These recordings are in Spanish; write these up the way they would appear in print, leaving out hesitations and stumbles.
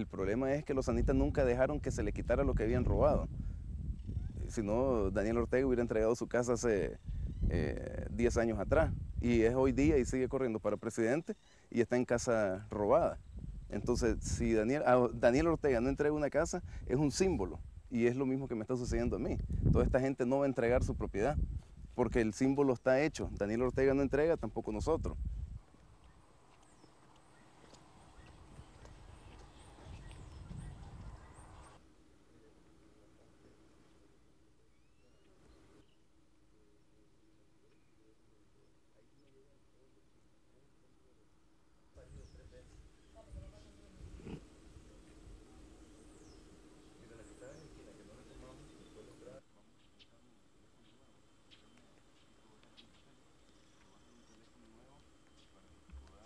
El problema es que los sandistas nunca dejaron que se le quitara lo que habían robado. Si no, Daniel Ortega hubiera entregado su casa hace 10 años atrás. Y es hoy día y sigue corriendo para presidente y está en casa robada. Entonces, si Daniel Ortega no entrega una casa, es un símbolo. Y es lo mismo que me está sucediendo a mí. Toda esta gente no va a entregar su propiedad, porque el símbolo está hecho. Daniel Ortega no entrega, tampoco nosotros.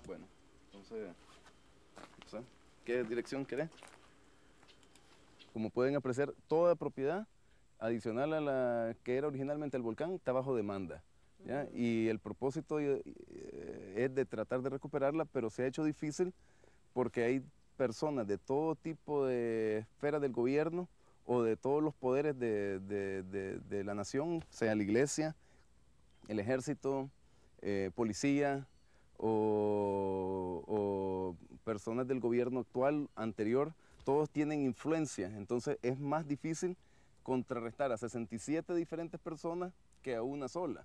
Bueno, entonces, ¿qué dirección querés? Como pueden apreciar, toda propiedad adicional a la que era originalmente El Volcán está bajo demanda, ¿ya? Y el propósito es de tratar de recuperarla, pero se ha hecho difícil porque hay personas de todo tipo de esferas del gobierno o de todos los poderes de la nación, sea la iglesia, el ejército, policía, o personas del gobierno actual, anterior, todos tienen influencia, entonces es más difícil contrarrestar a 67 diferentes personas que a una sola.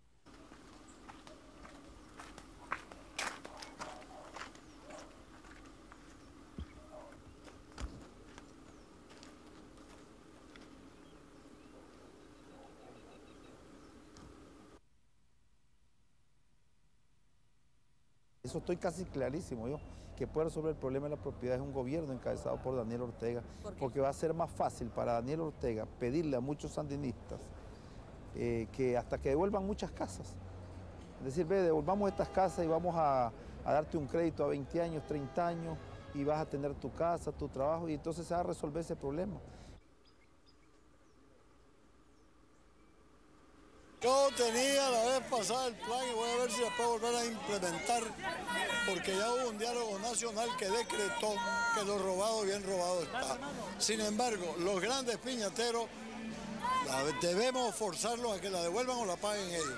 Eso estoy casi clarísimo yo, que puede resolver el problema de la propiedad es un gobierno encabezado por Daniel Ortega, porque va a ser más fácil para Daniel Ortega pedirle a muchos sandinistas que hasta que devuelvan muchas casas. Es decir, ve, devolvamos estas casas y vamos a darte un crédito a 20 años, 30 años, y vas a tener tu casa, tu trabajo, y entonces se va a resolver ese problema. Yo tenía la vez pasada el plan y voy a ver si la puedo volver a implementar, porque ya hubo un diálogo nacional que decretó que lo robado bien robado está. Sin embargo, los grandes piñateros debemos forzarlos a que la devuelvan o la paguen ellos.